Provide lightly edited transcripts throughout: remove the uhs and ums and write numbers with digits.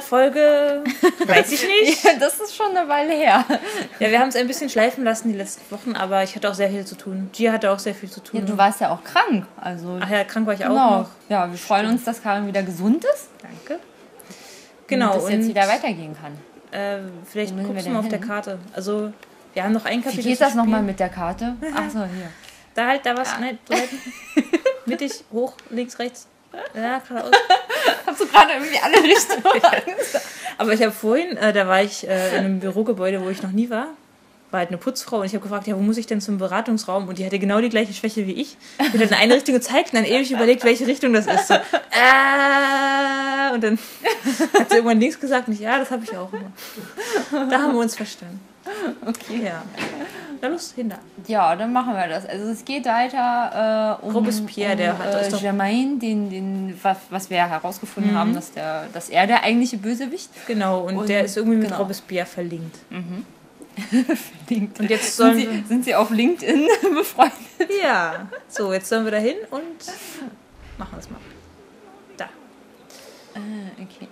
Folge, weiß ich nicht. Ja, das ist schon eine Weile her. Ja, wir haben es ein bisschen schleifen lassen die letzten Wochen, aber ich hatte auch sehr viel zu tun. Jia hatte auch sehr viel zu tun. Ja, du warst ja auch krank. Also ach ja, krank war ich auch noch. Ja, wir freuen uns, dass Karin wieder gesund ist. Danke. Genau. Und dass es jetzt wieder weitergehen kann. Vielleicht guckst du mal auf der Karte. Also, wir haben noch ein Kapitel. Wie geht das nochmal mit der Karte? Ach so, hier. Da halt, da was. Ja. Nein, so halt. Mittig, hoch, links, rechts. Ja, geradeaus. Hast du gerade irgendwie alle Richtungen? Aber ich habe vorhin, da war ich in einem Bürogebäude, wo ich noch nie war, war halt eine Putzfrau und ich habe gefragt, ja, wo muss ich denn zum Beratungsraum? Und die hatte genau die gleiche Schwäche wie ich. Die hat in eine Richtung gezeigt und dann ewig überlegt, welche Richtung das ist. So, und dann hat sie irgendwann links gesagt und ich, ja, das habe ich auch immer. Da haben wir uns verstanden. Okay. Ja. Na los, hin da. Ja, dann machen wir das. Also es geht weiter um Robespierre, der hat Germain, den, was wir ja herausgefunden haben, dass er der eigentliche Bösewicht. Genau, und der ist irgendwie mit Robespierre verlinkt. Mhm. Verlinkt. Und jetzt sind sie auf LinkedIn befreundet? Ja. So, jetzt sollen wir da hin und machen wir es mal. Da. Okay.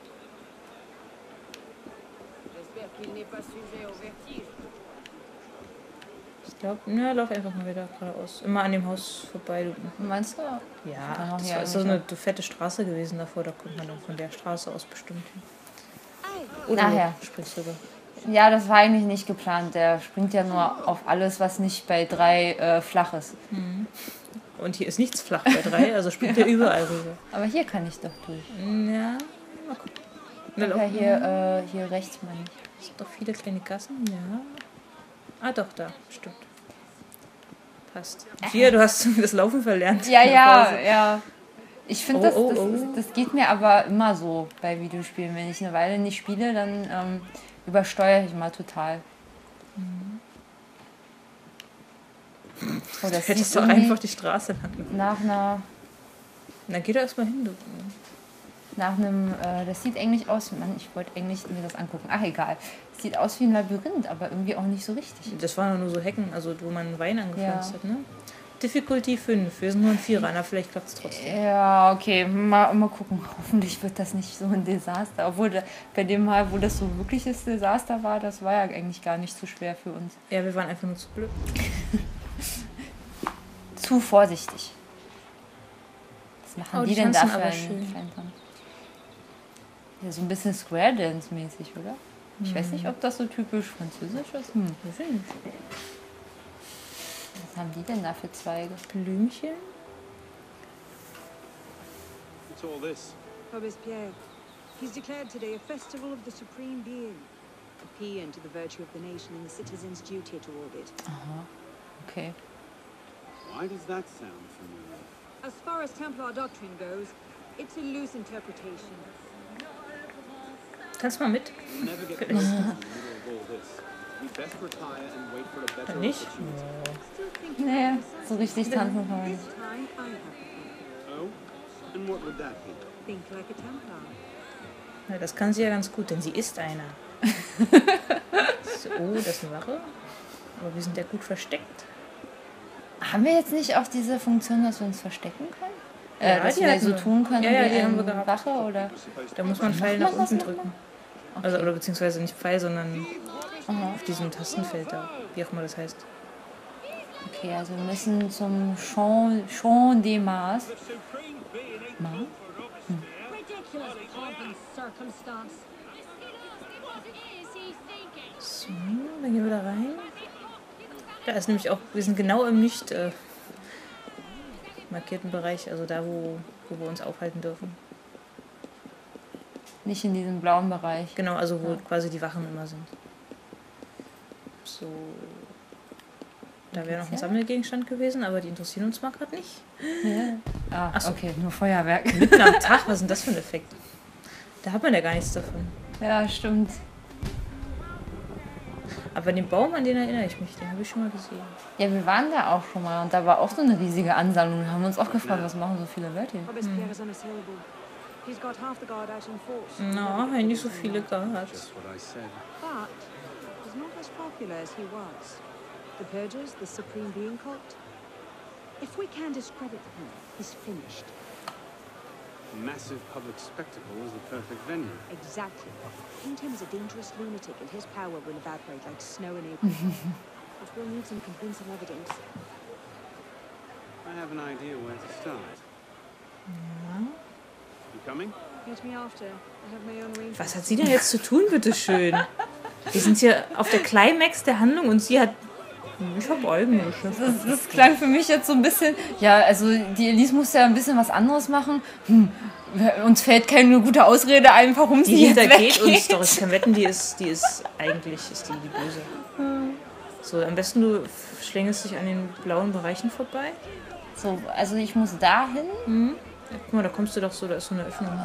Ich glaube, ja, lauf einfach mal wieder geradeaus. Immer an dem Haus vorbei. Meinst du? Ja, das ist so eine fette Straße gewesen davor. Da kommt man dann von der Straße aus bestimmt hin. Oder nachher springst du sogar. Ja, das war eigentlich nicht geplant. Der springt ja nur auf alles, was nicht bei 3 flach ist. Mhm. Und hier ist nichts flach bei 3, also springt er überall rüber. Aber hier kann ich doch durch. Ja, mal gucken. Ja, hier rechts mal nicht. Es sind doch viele kleine Gassen, ja. Ah, doch, da, stimmt. Passt. Hier, du hast das Laufen verlernt. Ja, ja, ja. Ich finde, das geht mir aber immer so bei Videospielen. Wenn ich eine Weile nicht spiele, dann übersteuere ich mal total. Mhm. Oh, das hättest du einfach die Straße lang. Nach einer... Na, geh doch erstmal hin, du... Nach einem, das sieht eigentlich aus, Mann, ich wollte eigentlich mir das angucken. Ach, egal. Es sieht aus wie ein Labyrinth, aber irgendwie auch nicht so richtig. Das waren nur so Hecken, also wo man Wein angepflanzt hat, ne? Difficulty 5, wir sind nur ein 4er, na, vielleicht klappt es trotzdem. Ja, okay, mal gucken. Hoffentlich wird das nicht so ein Desaster. Obwohl, bei dem Mal, wo das so ein wirkliches Desaster war, das war ja eigentlich gar nicht so schwer für uns. Ja, wir waren einfach nur zu blöd. Zu vorsichtig. Was machen die denn da für einen Feinkampf? Ja, so ein bisschen Square Dance-mäßig, oder? Ich weiß nicht, ob das so typisch französisch ist. Was haben die denn da für Zweige? Blümchen? What's all this? Robespierre. He's declared today a festival of the supreme being. A key into the virtue of the nation and the citizens' duty toward it. Aha, okay. Why does that sound familiar? As far as Templar doctrine goes, it's a loose interpretation. Kannst du mal mit? Dann nicht? Naja, so richtig tanzen kann man nicht. Ja, das kann sie ja ganz gut, denn sie ist einer. Oh, das ist eine Wache. Aber wir sind ja gut versteckt. Haben wir jetzt nicht auch diese Funktion, dass wir uns verstecken können? Ja, dass wir so tun können, ja, wie eine Wache? Oder? Da muss man Pfeil nach unten drücken. Okay. Also, oder beziehungsweise nicht Pfeil, sondern auf diesem Tastenfeld da, wie auch immer das heißt. Okay, also wir müssen zum Champ de Mars. So, dann gehen wir da rein. Da ist nämlich auch, wir sind genau im nicht markierten Bereich, also da, wo wir uns aufhalten dürfen. Nicht in diesem blauen Bereich. Genau, also wo quasi die Wachen immer sind. So. Da wäre noch ein Sammelgegenstand gewesen, aber die interessieren uns mal gerade nicht. Ja. Ah, achso. Okay, nur Feuerwerk. Mitten am Tag, was ist denn das für ein Effekt? Da hat man ja gar nichts davon. Ja, stimmt. Aber den Baum, an den erinnere ich mich, den habe ich schon mal gesehen. Ja, wir waren da auch schon mal und da war auch so eine riesige Ansammlung. Wir haben uns auch gefragt, was machen so viele Leute hier? Na, no, nicht so viele Guards. massive public spectacle is the perfect venue. Exactly. Paint him as a dangerous lunatic and his power will evaporate like snow in April. But we'll need some convincing evidence. I have an idea where to start. Yeah. You coming? Get me after. I have my own range. Was hat sie denn jetzt zu tun, bitteschön? Wir sind hier auf der Climax der Handlung und sie hat... Ich verbeuge mich. Das klang für mich jetzt so ein bisschen... Ja, also die Elise muss ja ein bisschen was anderes machen. Uns fällt keine gute Ausrede ein, warum sie jetzt weggeht. Die hintergeht uns doch. Ich kann wetten, die ist eigentlich die Böse. So, am besten du schlängelst dich an den blauen Bereichen vorbei. So, also ich muss da hin. Mhm. Ja, guck mal, da kommst du doch so, da ist so eine Öffnung.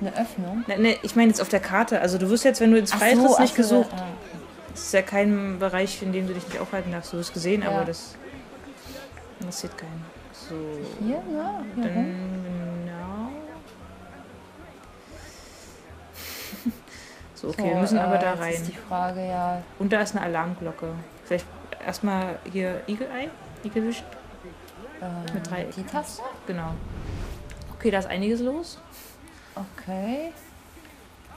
Eine Öffnung? Ne, ich meine jetzt auf der Karte. Also du wirst jetzt, wenn du ins Freie trittst, nicht gesucht. Es ist ja kein Bereich, in dem du dich nicht aufhalten darfst. Du hast es gesehen, ja. Aber das interessiert keinen. So. Hier? Ja. Hier dann, genau. So, okay, so, wir müssen aber da rein. Das ist die Frage, ja. Und da ist eine Alarmglocke. Vielleicht erstmal hier Eagle-Eye? Eagle-Wisch? Mit drei die Taste? Genau. Okay, da ist einiges los. Okay.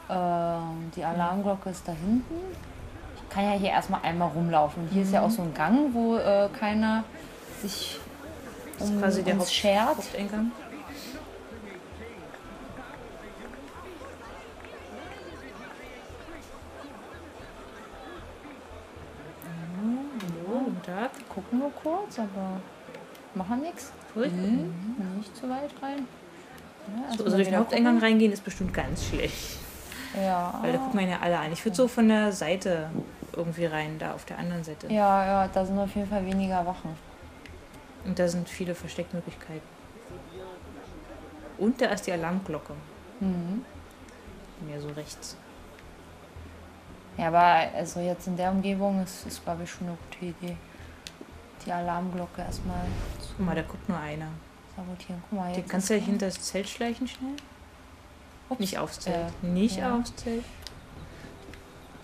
Die Alarmglocke ist da hinten. Ich kann ja hier erstmal einmal rumlaufen. Hier ist ja auch so ein Gang, wo keiner sich quasi der schert. Haupteingang. Ja, gucken wir kurz, aber machen nichts. Nicht zu weit rein. Ja, also durch den Haupteingang reingehen ist bestimmt ganz schlecht. Ja. Weil da gucken wir ja alle an. Ich würde so von der Seite irgendwie rein, da auf der anderen Seite. Ja, ja, da sind auf jeden Fall weniger Wachen. Und da sind viele Versteckmöglichkeiten. Und da ist die Alarmglocke. Mhm. Mehr so rechts. Ja, aber also jetzt in der Umgebung ist glaube ich, schon eine gute Idee. Die Alarmglocke erstmal zu... Guck mal, da guckt nur einer. Sabotieren. Guck mal, jetzt kannst du ja hinter das Zelt schleichen schnell. Ups. Nicht aufs Zelt. Nicht aufs Zelt.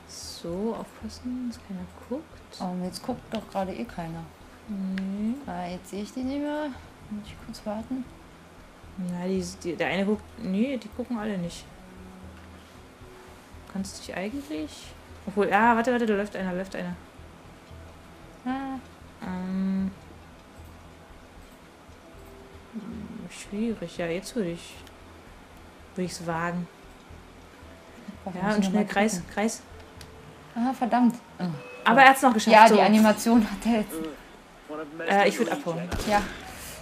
So, aufpassen, dass keiner guckt. Aber jetzt guckt doch gerade eh keiner. Nee. Ah, jetzt sehe ich die nicht mehr. Muss ich kurz warten? Na, der eine guckt... Nee, die gucken alle nicht. Kannst dich eigentlich... Obwohl, ah, warte, da läuft einer, Ah. Schwierig, ja, jetzt würde ich es wagen. Ja, und schnell Kreis. Ah, verdammt. Aber er hat es noch geschafft. Ja, die Animation hat er jetzt. Ich würde abhauen. Ja.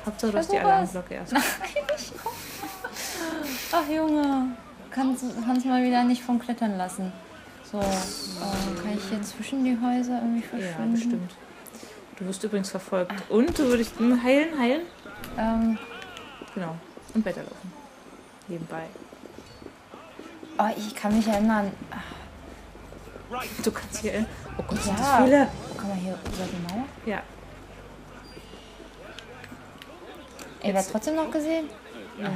Hauptsache, du hast die Alarmglocke erst. Nein, ich auch. Ach, Junge. Kannst mal wieder nicht vom Klettern lassen. So, kann ich hier zwischen die Häuser irgendwie verschwinden? Ja, bestimmt. Du wirst übrigens verfolgt. Ah. Und du würdest heilen? Genau. Und weiterlaufen. Nebenbei. Oh, ich kann mich erinnern. Ach. Du kannst hier... Oh Gott, sind das viele. Kann man hier über die Mauer? Ja. Ey, war trotzdem noch gesehen? Ja.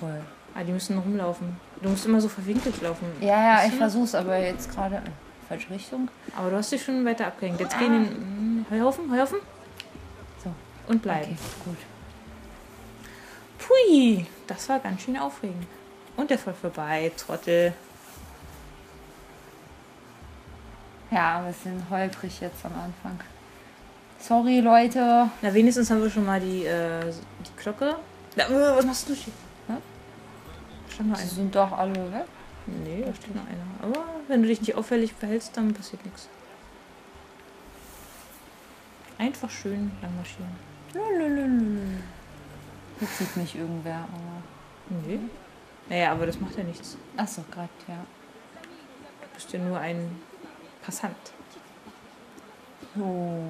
Toll. Ah, die müssen rumlaufen. Du musst immer so verwinkelt laufen. Ja, ich versuch's, aber jetzt gerade... Falsche Richtung. Aber du hast dich schon weiter abgehängt. Jetzt gehen in den Heuhaufen. So. Und bleiben. Okay, gut. Pui, das war ganz schön aufregend. Und der Fall vorbei, Trottel. Ja, ein bisschen holprig jetzt am Anfang. Sorry, Leute. Na, wenigstens haben wir schon mal die Glocke. Na, was machst du hier? Sind doch alle weg. Nee, da steht noch einer. Aber wenn du dich nicht auffällig verhältst, dann passiert nichts. Einfach schön lang marschieren. Lululul. Jetzt sieht mich irgendwer, aber... Nee. Naja, aber das macht ja nichts. Ach so, gerade, ja. Du bist ja nur ein Passant. So.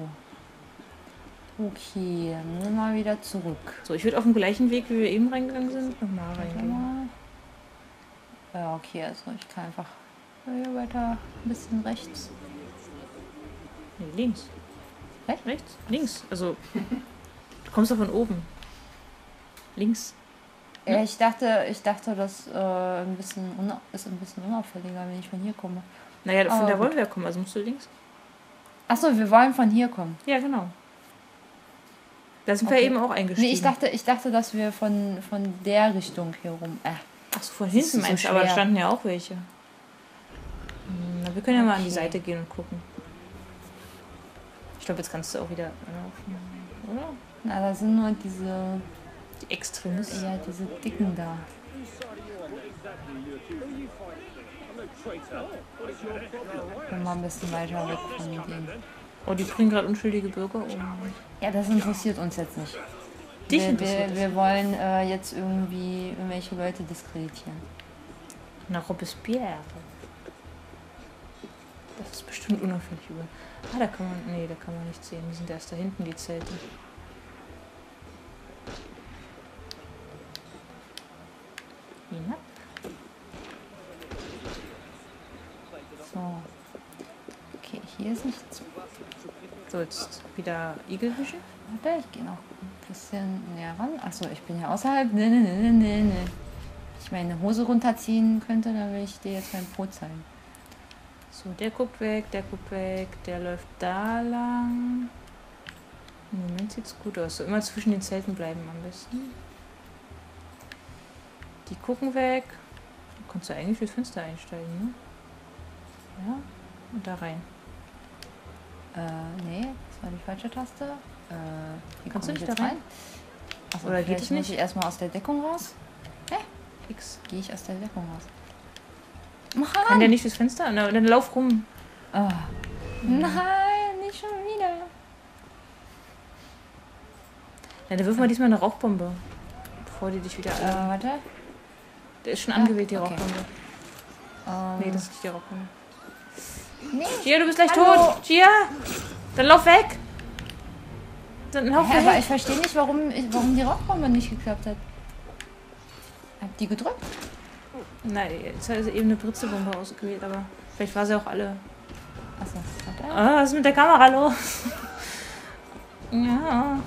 Okay, dann gehen wir mal wieder zurück. So, ich würde auf dem gleichen Weg, wie wir eben reingegangen sind, nochmal reingehen. Ja, okay, also ich kann einfach hier weiter ein bisschen rechts. Nee, links. Rechts? Links. Also, du kommst doch von oben. Links. Ja, ne? Ich dachte, das ist ein bisschen unauffälliger, wenn ich von hier komme. Naja, von da wollen wir ja kommen, also musst du links. Achso, wir wollen von hier kommen. Ja, genau. Da sind wir eben auch eingestiegen. Nee, ich dachte, dass wir von der Richtung hier rum... Ach so, von hinten meinst du, aber da standen ja auch welche. Na, wir können ja mal an die Seite gehen und gucken. Ich glaube, jetzt kannst du auch wieder laufen, oder? Na, da sind nur diese... Die Extremisten. Ja, diese Dicken da. Mal ein bisschen weiter weg von denen. Oh, die bringen gerade unschuldige Bürger um. Ja, das interessiert uns jetzt nicht. Dich interessiert das? Wir wollen jetzt irgendwie irgendwelche Leute diskreditieren. Nach Robespierre. Das ist bestimmt unauffällig über. Ah, da kann man... Nee, da kann man nichts sehen. Die sind erst da hinten, die Zelte. Ja. So. Okay, hier ist nichts. So, jetzt wieder Igel wischen. Warte, ich gehe noch ein bisschen näher ran. Achso, ich bin ja außerhalb. Nee. Wenn ich meine Hose runterziehen könnte, dann will ich dir jetzt mein Brot zeigen. So, der guckt weg, der läuft da lang. Im Moment sieht's gut aus. So, immer zwischen den Zelten bleiben am besten. Die gucken weg. Da kannst du eigentlich durchs Fenster einsteigen, ne? Ja, und da rein. Nee, das war die falsche Taste. Hier kannst du nicht da rein. Achso, oder geht es nicht? Muss ich erstmal aus der Deckung raus? Hä? X. Gehe ich aus der Deckung raus? Mach rein! Kann der nicht durchs Fenster? Na, dann lauf rum. Oh. Nein, nicht schon wieder. Na, dann wirf mal diesmal eine Rauchbombe. Bevor die dich wieder... warte. Der ist schon angewählt, die Rauchbombe. Nee, das ist nicht die Rauchbombe. Nee. Jia, du bist gleich tot. Jia, dann lauf weg. Dann lauf weg. Aber ich verstehe nicht, warum die Rauchbombe nicht geklappt hat. Habt die gedrückt? Nein, jetzt hat sie eben eine Britzebombe ausgewählt, aber vielleicht war sie auch alle. Achso, was ist mit der Kamera los? Ja.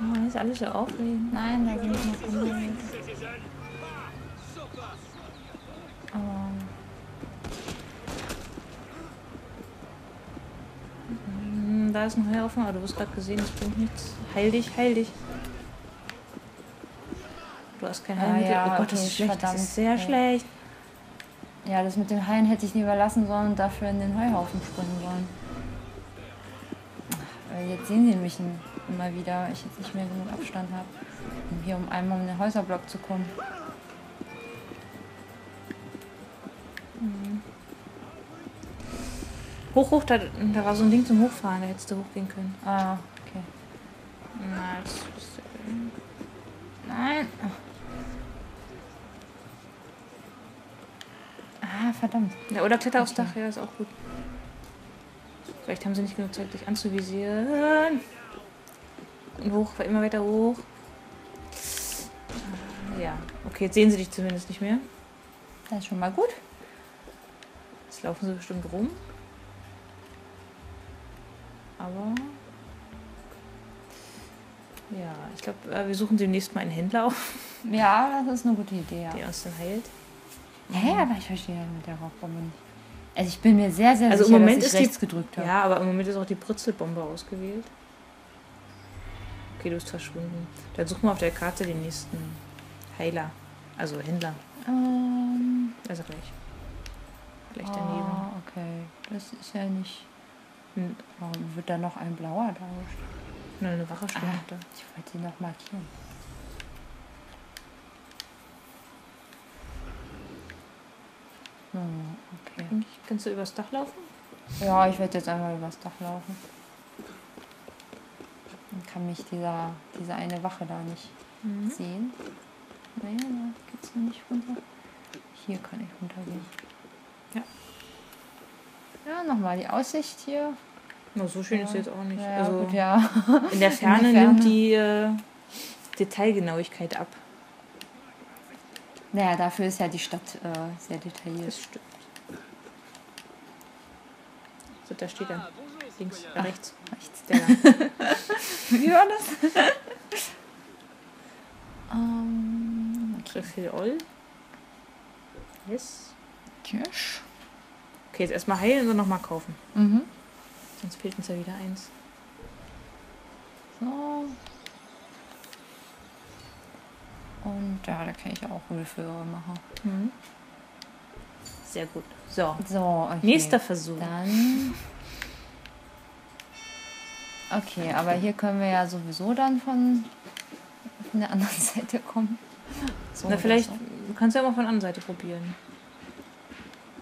Oh, ist alles so aufregend. Nein, da geht noch unbedingt. Da ist ein Heil offen, aber du wirst gerade gesehen, das bringt nichts. Heil dich. Du hast kein Heilmittel. Ja, oh Gott, okay, das ist schlecht. Verdammt. Das ist sehr schlecht. Ja, das mit dem Heilen hätte ich nie überlassen sollen und dafür in den Heuhaufen springen sollen. Weil jetzt sehen sie mich immer wieder, ich jetzt nicht mehr genug Abstand habe, um hier einmal um den Häuserblock zu kommen. Hoch, da war so ein Ding zum Hochfahren, da hättest du hochgehen können. Ah, okay. Na, das ist ja... Nein! Ah, verdammt. Ja, oder kletter aufs Dach, ja, ist auch gut. Vielleicht haben sie nicht genug Zeit, dich anzuvisieren. Und hoch, immer weiter hoch. Ja, okay, jetzt sehen sie dich zumindest nicht mehr. Das ist schon mal gut. Jetzt laufen sie bestimmt rum. Aber ja, ich glaube, wir suchen demnächst mal einen Händler auf. Ja, das ist eine gute Idee, ja. Der uns dann heilt. Ja, aber ich verstehe mit der Rauchbombe nicht. Also ich bin mir sehr, sehr sicher, dass ich rechts gedrückt habe. Ja, aber im Moment ist auch die Britzelbombe ausgewählt. Okay, du bist verschwunden. Dann suchen wir auf der Karte den nächsten Heiler. Also Händler. Also gleich. Gleich daneben. Ah, okay. Das ist ja nicht... Warum wird da noch ein blauer da? Nein, eine Wache steht da. Ich wollte ihn noch markieren. Okay. Kannst du übers Dach laufen? Ja, ich werde jetzt einmal übers Dach laufen. Dann kann mich diese eine Wache da nicht sehen. Naja, da geht's noch nicht runter. Hier kann ich runtergehen. Ja. Ja, nochmal die Aussicht hier. Na, so schön ist sie jetzt auch nicht. Ja, also gut, ja. In der Ferne nimmt die Detailgenauigkeit ab. Naja, dafür ist ja die Stadt sehr detailliert. Das stimmt. So, da steht er. Links, rechts. Rechts, der. Wie war das? Okay. Yes. Kirsch. Okay, jetzt erstmal heilen und dann nochmal kaufen. Sonst fehlt uns ja wieder eins. So. Und ja, da kann ich auch Ölführer machen. Mhm. Sehr gut. So, okay. Nächster Versuch. Dann okay, aber hier können wir ja sowieso dann von der anderen Seite kommen. So, na, vielleicht so. Kannst du ja mal von der anderen Seite probieren.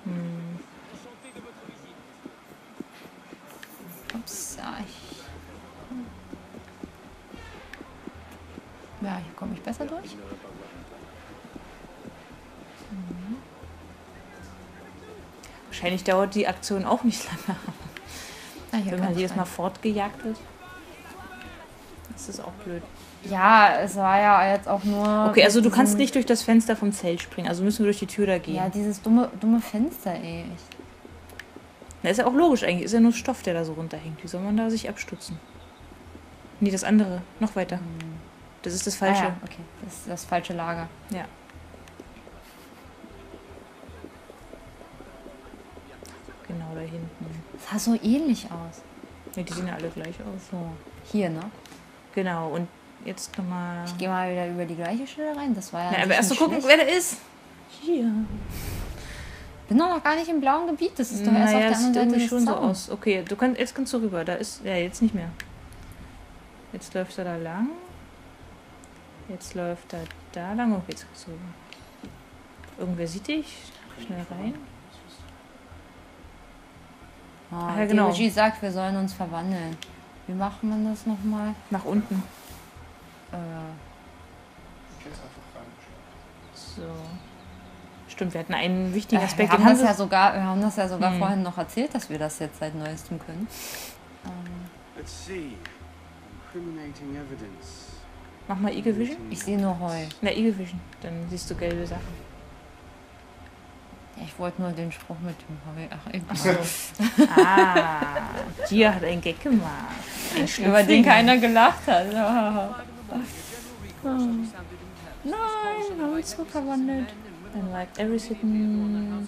Hm. Ups, ja, hier komme ich besser durch. Mhm. Wahrscheinlich dauert die Aktion auch nicht lange. Wenn man jedes Mal fortgejagt wird. Das ist auch blöd. Ja, es war ja jetzt auch nur... Okay, also du kannst nicht durch das Fenster vom Zelt springen, also müssen wir durch die Tür da gehen. Ja, dieses dumme Fenster, ey. Na, ist ja auch logisch eigentlich, ist ja nur Stoff, der da so runterhängt. Wie soll man da sich abstützen? Nee, das andere, noch weiter. Hm. Das ist das falsche. Ah, ja. Okay, das ist das falsche Lager. Ja. Genau da hinten. Das sah so ähnlich aus. Ja, die sehen ja alle gleich aus. So. Hier, ne? Genau, und jetzt nochmal... Ich gehe mal wieder über die gleiche Stelle rein, das war ja... Na, aber erst mal gucken, wer da ist. Hier. Bin doch noch gar nicht im blauen Gebiet, das ist doch erst auf der anderen Seite des schon so aus. Okay, du kannst, jetzt kannst du rüber, da ist... Ja, jetzt nicht mehr. Jetzt läuft er da lang. Jetzt läuft er da lang. Okay, jetzt kannst du rüber. Irgendwer sieht dich. Schnell rein. Ah, ja, genau. DOG sagt, wir sollen uns verwandeln. Wie macht man das nochmal? Nach unten. So. Stimmt, wir hatten einen wichtigen Aspekt. Wir haben das ja sogar vorhin noch erzählt, dass wir das jetzt seit Neuestem können. Let's see. Incriminating evidence. Mach mal Eagle Vision. Ich sehe nur Heu. Na, Eagle Vision. Dann siehst du gelbe Sachen. Ich wollte nur den Spruch mit dem Heu. Ach, eben. Ah, Jia hat einen Gag gemacht. Über den keiner gelacht hat. Ja. Oh. Nein, wir haben uns so verwandelt. Dann liked everything.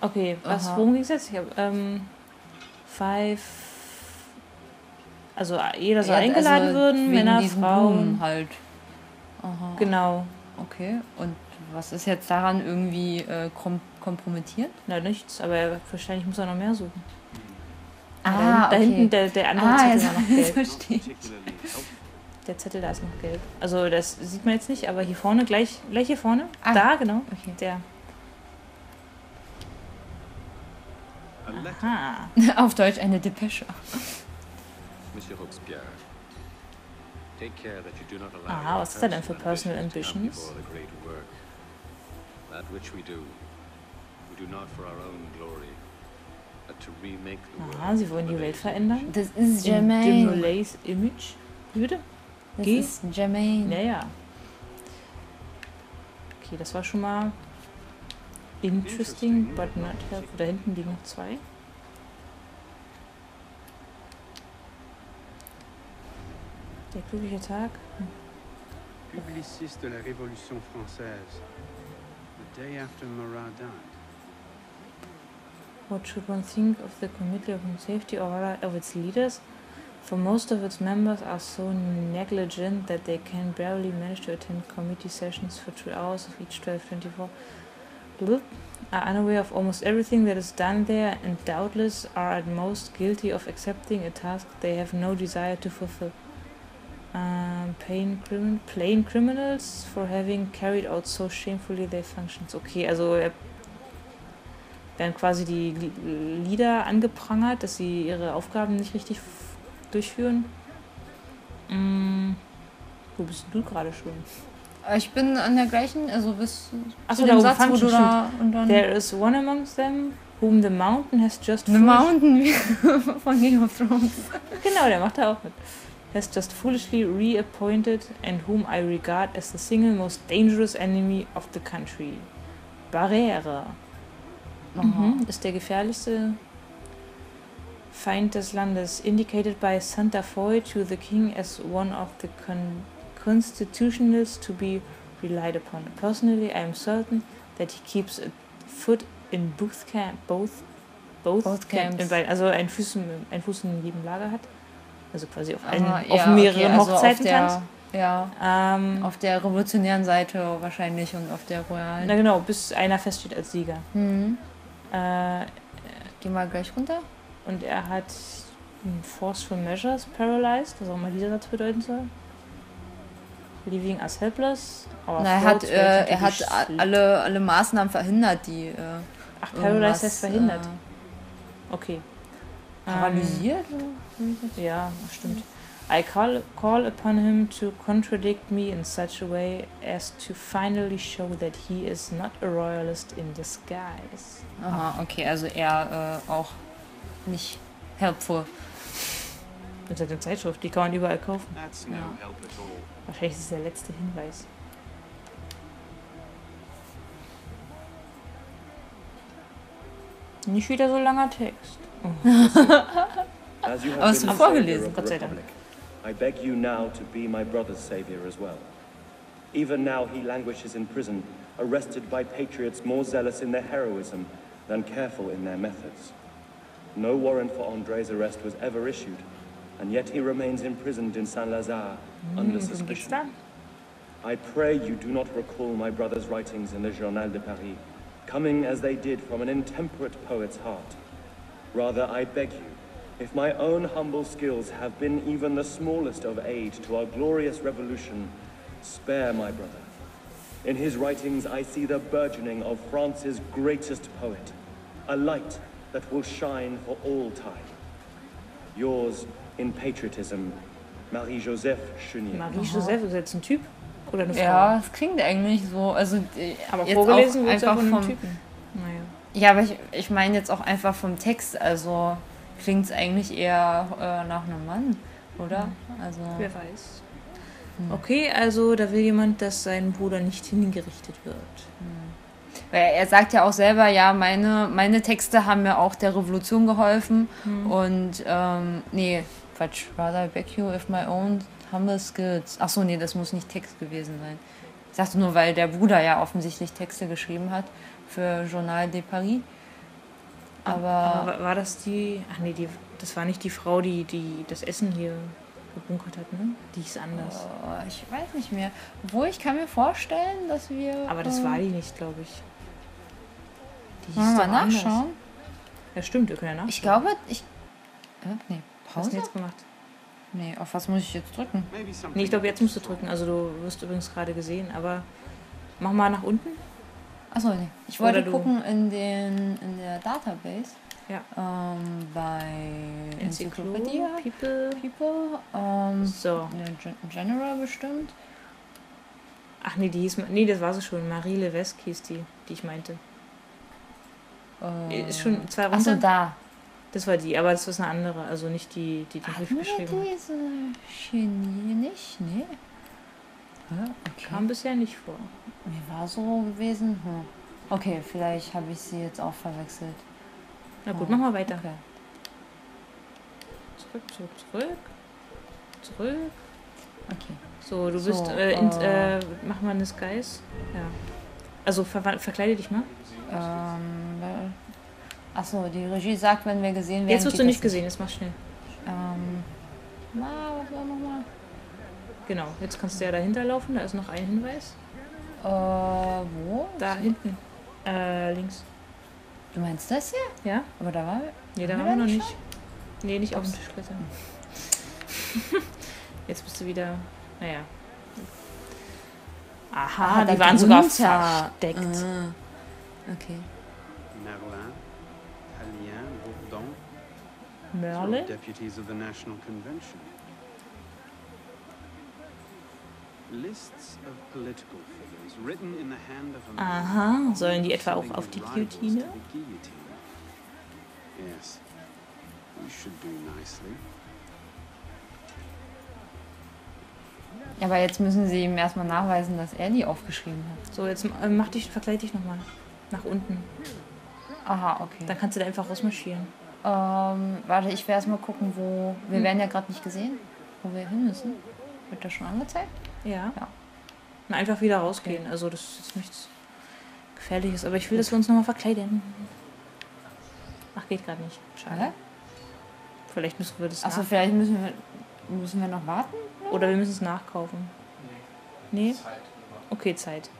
Okay, was, worum ging es jetzt? Ich habe Also jeder soll eingeladen würden, Männer, Frauen halt. Aha. Genau. Okay, und was ist jetzt daran irgendwie kompromittiert? Na, nichts, aber wahrscheinlich muss er noch mehr suchen. Ah, da hinten, der andere Zettel war noch gelb. Verstehe ich. Der Zettel da ist noch gelb. Also das sieht man jetzt nicht, aber hier vorne, gleich hier vorne. Ah. Da, genau. Okay. Der. Aha. Auf Deutsch eine Depesche. Monsieur Robespierre. Take care that you do not allow was ist da denn für personal ambitions? That which we do not for our own glory, but to remake the world. Sie wollen die Welt verändern? Das ist Germain. Demolays Image? Wie bitte? Das ist Germain. Naja. Okay, das war schon mal interesting, but not helpful. Da hinten liegen noch zwei. Der glückliche Tag. Publicist de la Révolution Française. The day after Marat died. What should one think of the Committee of Safety or of its leaders? For most of its members are so negligent that they can barely manage to attend committee sessions for 2 hours of each 12:24. Are unaware of almost everything that is done there and doubtless are at most guilty of accepting a task they have no desire to fulfill. Plain criminals for having carried out so shamefully their functions. Okay, also werden quasi die Leader angeprangert, dass sie ihre Aufgaben nicht richtig durchführen. Wo bist du gerade schon? Ich bin an der gleichen, also bis zu dem Satz, wo du da... Und dann there is one amongst them whom the mountain has just... The mountain von Game of Thrones. Genau, der macht da auch mit. Has just foolishly reappointed and whom I regard as the single most dangerous enemy of the country. Barere. Ist der gefährlichste Feind des Landes. Indicated by Santa Foy to the king as one of the constitutionalists to be relied upon. Personally, I am certain that he keeps a foot in both camps. Both camps. Also ein Fuß in jedem Lager hat. Also quasi auf mehreren Hochzeiten tanzt. Ja, auf der revolutionären Seite wahrscheinlich und auf der royalen. Na genau, bis einer feststeht als Sieger. Mhm. Ich geh mal gleich runter. Und er hat Forceful Measures paralyzed, was auch mal dieser Satz bedeuten soll. Leaving us helpless. Na, er hat alle Maßnahmen verhindert, die... Ach, paralyzed heißt verhindert. Okay. Paralysiert? Ja, stimmt. I call upon him to contradict me in such a way as to finally show that he is not a royalist in disguise. Aha, okay, also er auch nicht helpful. Das ist eine Zeitschrift, die kann man überall kaufen. That's no help at all. Wahrscheinlich ist es der letzte Hinweis. Nicht wieder so langer Text. Oh, aber es wird vorgelesen, Gott sei Dank. I beg you now to be my brother's savior as well. Even now he languishes in prison, arrested by patriots more zealous in their heroism than careful in their methods. No warrant for André's arrest was ever issued, and yet he remains imprisoned in Saint-Lazare under suspicion. I pray you do not recall my brother's writings in the Journal de Paris, coming as they did from an intemperate poet's heart. Rather, I beg you, if my own humble skills have been even the smallest of aid to our glorious revolution, spare my brother. In his writings I see the burgeoning of France's greatest poet, a light that will shine for all time. Yours in patriotism, Marie-Joseph Chenier. Marie-Joseph ist jetzt ein Typ oder eine Frau? Ja, das klingt eigentlich so. Also, aber vorgelesen wird es auch von einem Typen. Naja. Ja, aber ich meine jetzt auch einfach vom Text, also... Klingt es eigentlich eher nach einem Mann, oder? Also, wer weiß. Hm. Okay, also da will jemand, dass sein Bruder nicht hingerichtet wird. Hm. Weil er sagt ja auch selber, ja, meine Texte haben mir auch der Revolution geholfen. Hm. Und, nee, Quatsch, rather beg you if my own humble skills. Achso, nee, das muss nicht Text gewesen sein. Ich dachte nur, weil der Bruder ja offensichtlich Texte geschrieben hat für Journal de Paris. Aber war das die... Ach nee, das war nicht die Frau, die das Essen hier gebunkert hat, ne? Die hieß anders. Oh, ich weiß nicht mehr. Obwohl, ich kann mir vorstellen, dass wir... Aber das war die nicht, glaube ich. Die hieß mal nachschauen. Anders. Ja, stimmt, wir können ja nachschauen. Ich glaube, nee, Pause? Was hast du jetzt gemacht? Nee, auf was muss ich jetzt drücken? Nee, ich glaube, jetzt musst du drücken. Also du wirst übrigens gerade gesehen, aber... Mach mal nach unten. Achso, nee. Ich wollte gucken in der Database. Ja. Bei Enzyklopädie, People so. General bestimmt. Ach nee, das war sie schon. Marie Levesque hieß die ich meinte. Ist schon 2 Runden. Achso, da. Das war die, aber das ist eine andere. Also nicht die Brief geschrieben hat. Diese Chemie nicht? Nee. Okay. Kam bisher nicht vor. Mir war so gewesen. Okay, vielleicht habe ich sie jetzt auch verwechselt. Na gut, mach mal weiter. Okay. Zurück. Okay. So, du bist... mach mal eine Skies. Ja. Also verkleide dich mal. Achso, die Regie sagt, wenn wir gesehen werden... Jetzt wirst du nicht gesehen, jetzt mach schnell. Was war nochmal? Genau, jetzt kannst du ja dahinter laufen, da ist noch ein Hinweis. Wo? Da hinten. Links. Du meinst das hier? Ja. Aber da war... Nee, da waren wir noch nicht. Nee, nicht auf dem Tisch klettern. Jetzt bist du wieder... Naja. Aha, die waren sogar versteckt. Okay. Merlin, Hallien, Bourdon. Merlin? Deputies of the National Convention. Aha, sollen die etwa auch auf die Guillotine? Aber jetzt müssen sie ihm erstmal nachweisen, dass er die aufgeschrieben hat. So, jetzt verkleid dich nochmal nach unten. Aha, okay. Dann kannst du da einfach rausmarschieren. Warte, ich will erstmal gucken, wo... Wir werden ja gerade nicht gesehen, wo wir hin müssen. Wird das schon angezeigt? Ja. Und einfach wieder rausgehen. Okay. Also das ist jetzt nichts Gefährliches. Aber ich will, dass wir uns nochmal verkleiden. Ach, geht gerade nicht. Schade. Vielleicht müssen wir das. Achso, vielleicht müssen wir noch warten? Oder wir müssen es nachkaufen. Nee. Nee? Zeit. Okay, Zeit.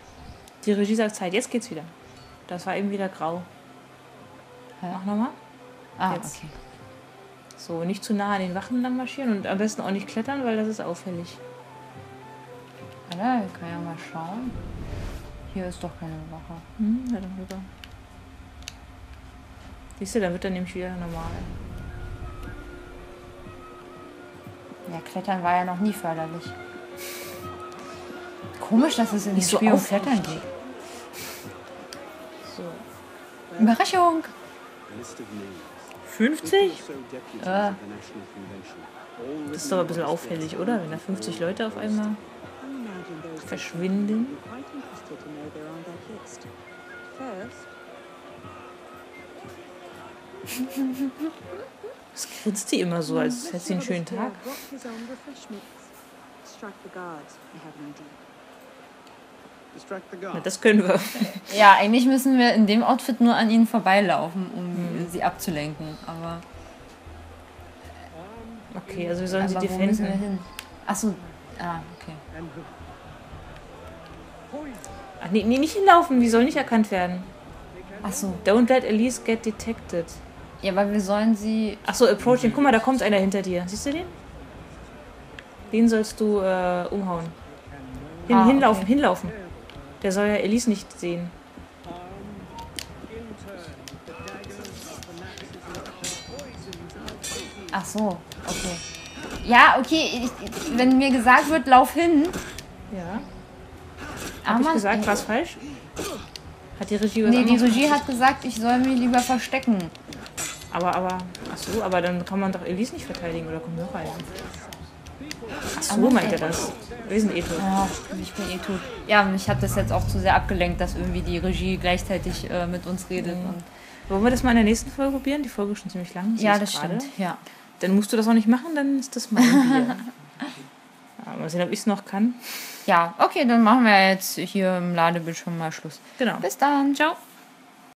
Die Regie sagt Zeit. Jetzt geht's wieder. Das war eben wieder grau. Hä? Mach nochmal. Ah, jetzt. Okay. So, nicht zu nah an den Wachen lang marschieren und am besten auch nicht klettern, weil das ist auffällig. Alter, wir können ja mal schauen. Hier ist doch keine Wache. Hm, ja, dann rüber. Siehst du, da wird dann nämlich wieder normal. Ja, Klettern war ja noch nie förderlich. Komisch, dass es in nicht so Spiel um Klettern geht. So. Überraschung! 50? Ja. Das ist doch ein bisschen auffällig, oder? Wenn da 50 Leute auf einmal verschwinden. Was grinst die immer so, als hätte sie einen schönen Tag? Na, das können wir. Ja, eigentlich müssen wir in dem Outfit nur an ihnen vorbeilaufen, um sie abzulenken. Aber okay, also wir sollen sie defenden. Achso, ah, okay. Ach nee, nee, nicht hinlaufen, die sollen nicht erkannt werden. Achso. Don't let Elise get detected. Ja, aber wir sollen sie... Achso, approaching. Guck mal, da kommt einer hinter dir. Siehst du den? Den sollst du umhauen. Hinlaufen, okay. Hinlaufen. Der soll ja Elise nicht sehen. Ach so, okay. Ja, okay, wenn mir gesagt wird, lauf hin. Ja. Hab ich gesagt, war's falsch? Hat die Regie gesagt? Nee, die Regie hat gesagt, ich soll mich lieber verstecken. Aber, ach so, aber dann kann man doch Elise nicht verteidigen, oder kommt noch einer? Ach so, meint er das? Wir sind eh tot. Ja, ich bin eh tot. Ja, mich hat das jetzt auch zu sehr abgelenkt, dass irgendwie die Regie gleichzeitig mit uns redet. Mhm. Wollen wir das mal in der nächsten Folge probieren? Die Folge ist schon ziemlich lang. Ja, das stimmt. Ja. Dann musst du das auch nicht machen, dann ist das mein Bier. Ja, mal sehen, ob ich es noch kann. Ja, okay, dann machen wir jetzt hier im Ladebildschirm mal Schluss. Genau. Bis dann. Ciao.